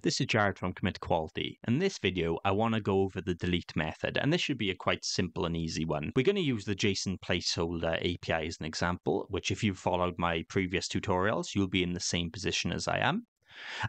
This is Jared from Commit Quality. In this video, I want to go over the delete method, and this should be a quite simple and easy one. We're going to use the JSON Placeholder API as an example, which if you've followed my previous tutorials, you'll be in the same position as I am.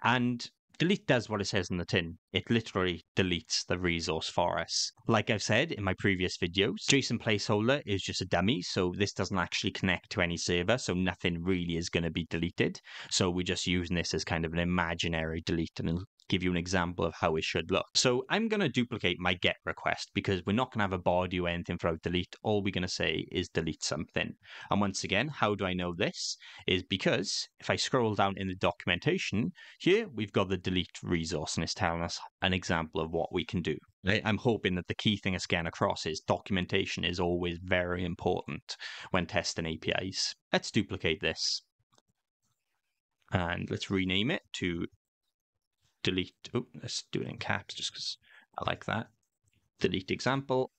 And delete does what it says in the tin. It literally deletes the resource for us. Like I've said in my previous videos, JSON Placeholder is just a dummy, so this doesn't actually connect to any server, so nothing really is going to be deleted. So we're just using this as kind of an imaginary delete, and it'll give you an example of how it should look. So I'm going to duplicate my get request because we're not going to have a body or anything for our delete. All we're going to say is delete something. And once again, how do I know this? Is because if I scroll down in the documentation, here we've got the delete resource and it's telling us an example of what we can do. I'm hoping that the key thing I scan across is documentation is always very important when testing APIs. Let's duplicate this and let's rename it to delete. Oh, let's do it in caps just because I like that. Delete example.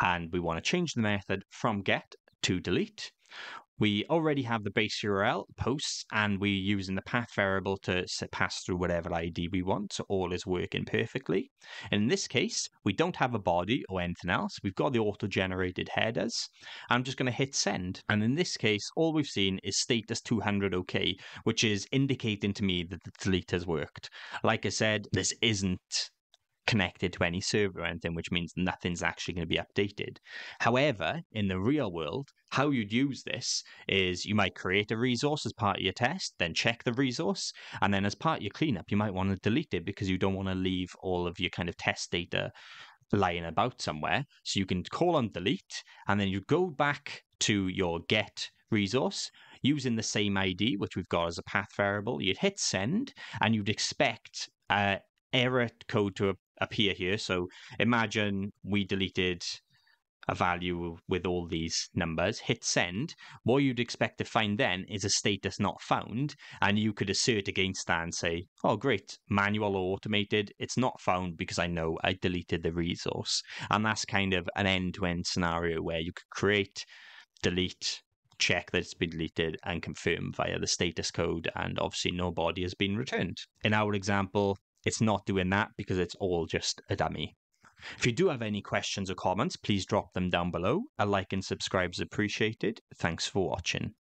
And we want to change the method from get to delete. We already have the base URL posts, and we're using the path variable to pass through whatever ID we want. So all is working perfectly. In this case, we don't have a body or anything else. We've got the auto-generated headers. I'm just going to hit send. And in this case, all we've seen is status 200 OK, which is indicating to me that the delete has worked. Like I said, this isn't connected to any server or anything, which means nothing's actually going to be updated. However, in the real world, how you'd use this is you might create a resource as part of your test, then check the resource, and then as part of your cleanup, you might want to delete it because you don't want to leave all of your kind of test data lying about somewhere. So you can call on delete, and then you go back to your get resource using the same ID, which we've got as a path variable. You'd hit send, and you'd expect error code to appear here. So imagine we deleted a value with all these numbers, hit send. What you'd expect to find then is a status not found, and you could assert against that and say, oh great, manual or automated, it's not found because I know I deleted the resource. And that's kind of an end-to-end scenario where you could create, delete, check that it's been deleted, and confirm via the status code, and obviously no body has been returned. In our example, it's not doing that because it's all just a dummy. If you do have any questions or comments, please drop them down below. A like and subscribe is appreciated. Thanks for watching.